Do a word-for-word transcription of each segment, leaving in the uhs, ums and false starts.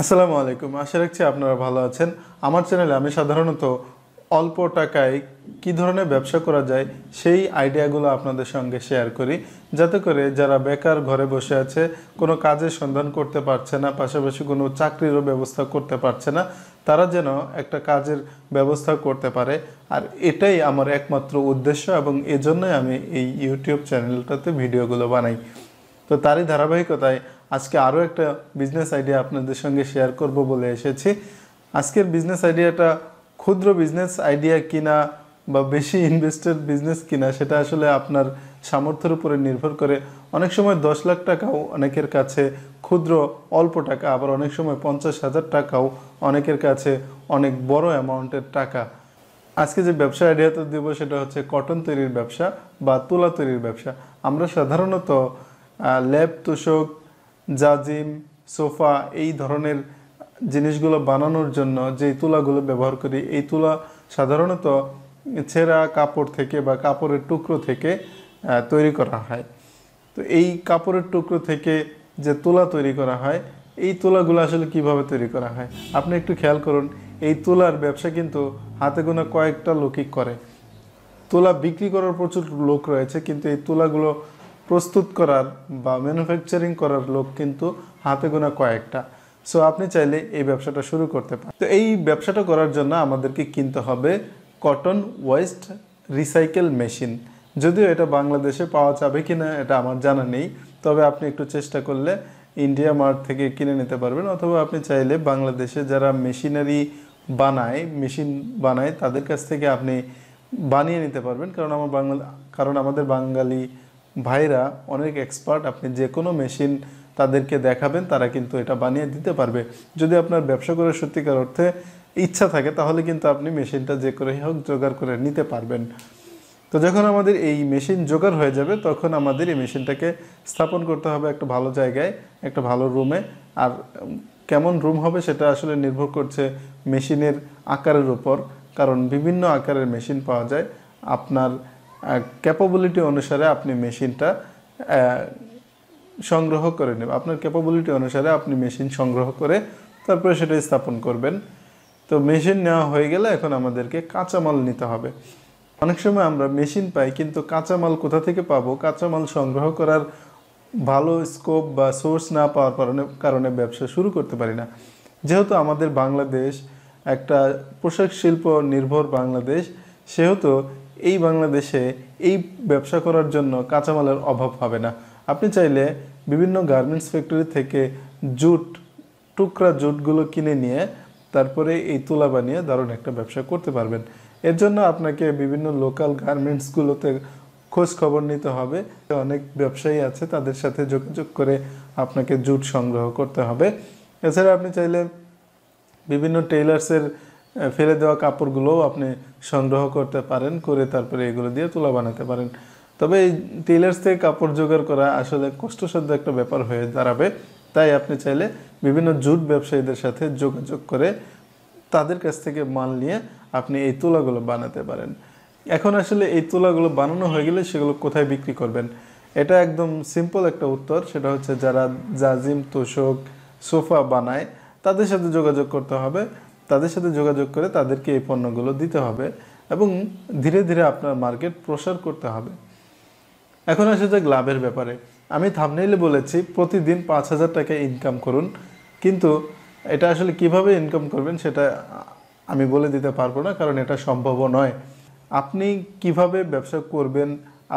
আসসালামু আলাইকুম। আশা রাখছি আপনারা ভালো আছেন। আমার চ্যানেলে আমি সাধারণত অল্প টাকায় কী ধরনের ব্যবসা করা যায় সেই আইডিয়াগুলো আপনাদের সঙ্গে শেয়ার করি, যাতে করে যারা বেকার ঘরে বসে আছে, কোনো কাজের সন্ধান করতে পারছে না, পাশাপাশি কোনো চাকরিরও ব্যবস্থা করতে পারছে না, তারা যেন একটা কাজের ব্যবস্থা করতে পারে। আর এটাই আমার একমাত্র উদ্দেশ্য এবং এজন্যই আমি এই ইউটিউব চ্যানেলটাতে ভিডিওগুলো বানাই। তো তারই ধারাবাহিকতায় আজকে আরও একটা বিজনেস আইডিয়া আপনাদের সঙ্গে শেয়ার করব বলে এসেছি। আজকের বিজনেস আইডিয়াটা ক্ষুদ্র বিজনেস আইডিয়া কিনা বা বেশি ইনভেস্টেড বিজনেস কিনা সেটা আসলে আপনার সামর্থ্যের উপরে নির্ভর করে। অনেক সময় দশ লাখ টাকাও অনেকের কাছে ক্ষুদ্র অল্প টাকা, আবার অনেক সময় পঞ্চাশ হাজার টাকাও অনেকের কাছে অনেক বড় অ্যামাউন্টের টাকা। আজকে যে ব্যবসা আইডিয়াটা দেব সেটা হচ্ছে কটন তৈরির ব্যবসা বা তুলা তৈরির ব্যবসা। আমরা সাধারণত লেপ, তোষক, জাজিম, সোফা এই ধরনের জিনিসগুলো বানানোর জন্য যে তুলাগুলো ব্যবহার করি, এই তুলা সাধারণত ছেঁড়া কাপড় থেকে বা কাপড়ের টুকরো থেকে তৈরি করা হয়। তো এই কাপড়ের টুকরো থেকে যে তুলা তৈরি করা হয়, এই তুলাগুলো আসলে কিভাবে তৈরি করা হয় আপনি একটু খেয়াল করুন। এই তুলার ব্যবসা কিন্তু হাতে গোনা কয়েকটা লোকই করে। তুলা বিক্রি করার প্রচুর লোক রয়েছে, কিন্তু এই তুলাগুলো প্রস্তুত করার বা ম্যানুফ্যাকচারিং করার লোক কিন্তু হাতে গোনা কয়েকটা। সো আপনি চাইলে এই ব্যবসাটা শুরু করতে পারেন। তো এই ব্যবসাটা করার জন্য আমাদেরকে কিনতে হবে কটন ওয়েস্ট রিসাইকেল মেশিন। যদিও এটা বাংলাদেশে পাওয়া যাবে কিনা এটা আমার জানা নেই, তবে আপনি একটু চেষ্টা করলে ইন্ডিয়া মার্ট থেকে কিনে নিতে পারবেন, অথবা আপনি চাইলে বাংলাদেশে যারা মেশিনারি বানায় মেশিন বানায় তাদের কাছ থেকে আপনি বানিয়ে নিতে পারবেন। কারণ আমার বাংলা কারণ আমাদের বাঙালি ভাইরা অনেক এক্সপার্ট। আপনি যে কোনো মেশিন তাদেরকে দেখাবেন, তারা কিন্তু এটা বানিয়ে দিতে পারবে। যদি আপনার ব্যবসা করার সত্যিকার অর্থে ইচ্ছা থাকে, তাহলে কিন্তু আপনি মেশিনটা যে করেই হোক জোগাড় করে নিতে পারবেন। তো যখন আমাদের এই মেশিন জোগাড় হয়ে যাবে, তখন আমাদের এই মেশিনটাকে স্থাপন করতে হবে একটা ভালো জায়গায়, একটা ভালো রুমে। আর কেমন রুম হবে সেটা আসলে নির্ভর করছে মেশিনের আকারের উপর, কারণ বিভিন্ন আকারের মেশিন পাওয়া যায়। আপনার ক্যাপাবিলিটি অনুসারে আপনি মেশিনটা সংগ্রহ করে নেবেন। আপনার ক্যাপাবিলিটি অনুসারে আপনি মেশিন সংগ্রহ করে তারপরে সেটা স্থাপন করবেন। তো মেশিন নেওয়া হয়ে গেলে এখন আমাদেরকে কাঁচামাল নিতে হবে। অনেক সময় আমরা মেশিন পাই, কিন্তু কাঁচামাল কোথা থেকে পাবো, কাঁচামাল সংগ্রহ করার ভালো স্কোপ বা সোর্স না পাওয়ার কারণে কারণে ব্যবসা শুরু করতে পারি না। যেহেতু আমাদের বাংলাদেশ একটা পোশাক শিল্প নির্ভর বাংলাদেশ, সেহেতু এই বাংলাদেশে এই ব্যবসা করার জন্য কাঁচামালের অভাব হবে না। আপনি চাইলে বিভিন্ন গার্মেন্টস ফ্যাক্টরি থেকে জুট, টুকরা জুটগুলো কিনে নিয়ে তারপরে এই তুলা বানিয়ে দারুণ একটা ব্যবসা করতে পারবেন। এর জন্য আপনাকে বিভিন্ন লোকাল গার্মেন্টসগুলোতে খোঁজ খবর নিতে হবে। অনেক ব্যবসায়ী আছে, তাদের সাথে যোগাযোগ করে আপনাকে জুট সংগ্রহ করতে হবে। এছাড়া আপনি চাইলে বিভিন্ন টেইলার্সের ফেলে দেওয়া কাপড়গুলোও আপনি সংগ্রহ করতে পারেন, করে তারপরে এগুলো দিয়ে তুলা বানাতে পারেন। তবে এই টেইলার্স থেকে কাপড় জোগাড় করা আসলে কষ্টসাধ্য একটা ব্যাপার হয়ে দাঁড়াবে। তাই আপনি চাইলে বিভিন্ন জুট ব্যবসায়ীদের সাথে যোগাযোগ করে তাদের কাছ থেকে মাল নিয়ে আপনি এই তুলাগুলো বানাতে পারেন। এখন আসলে এই তুলাগুলো বানানো হয়ে গেলে সেগুলো কোথায় বিক্রি করবেন, এটা একদম সিম্পল একটা উত্তর। সেটা হচ্ছে যারা জাজিম, তোষক, সোফা বানায় তাদের সাথে যোগাযোগ করতে হবে। তাদের সাথে যোগাযোগ করে তাদেরকে এই পণ্যগুলো দিতে হবে এবং ধীরে ধীরে আপনার মার্কেট প্রসার করতে হবে। এখন আসে যাক লাভের ব্যাপারে। আমি থাম্বনেইলে বলেছি প্রতিদিন পাঁচ হাজার টাকা ইনকাম করুন, কিন্তু এটা আসলে কিভাবে ইনকাম করবেন সেটা আমি বলে দিতে পারবো না, কারণ এটা সম্ভব নয়। আপনি কিভাবে ব্যবসা করবেন,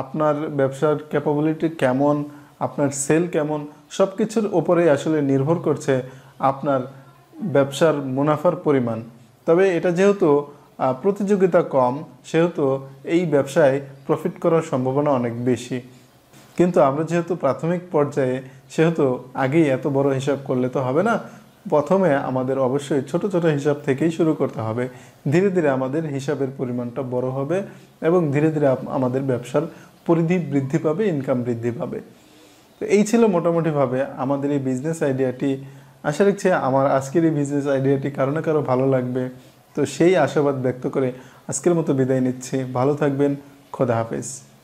আপনার ব্যবসার ক্যাপাবিলিটি কেমন, আপনার সেল কেমন, সব কিছুর ওপরেই আসলে নির্ভর করছে আপনার ব্যবসার মুনাফার পরিমাণ। তবে এটা যেহেতু প্রতিযোগিতা কম, সেহেতু এই ব্যবসায় প্রফিট করার সম্ভাবনা অনেক বেশি। কিন্তু আমরা যেহেতু প্রাথমিক পর্যায়ে, সেহেতু আগেই এত বড় হিসাব করলে তো হবে না। প্রথমে আমাদের অবশ্যই ছোট ছোট হিসাব থেকেই শুরু করতে হবে। ধীরে ধীরে আমাদের হিসাবের পরিমাণটা বড় হবে এবং ধীরে ধীরে আমাদের ব্যবসার পরিধি বৃদ্ধি পাবে, ইনকাম বৃদ্ধি পাবে। তো এই ছিল মোটামুটিভাবে আমাদের এই বিজনেস আইডিয়াটি। আশা রাখছি আমার আজকের এই বিজনেস আইডিয়াটি কারো না কারো ভালো লাগবে। তো সেই আশাবাদ ব্যক্ত করে আজকের মতো বিদায় নিচ্ছি। ভালো থাকবেন। খোদা হাফেজ।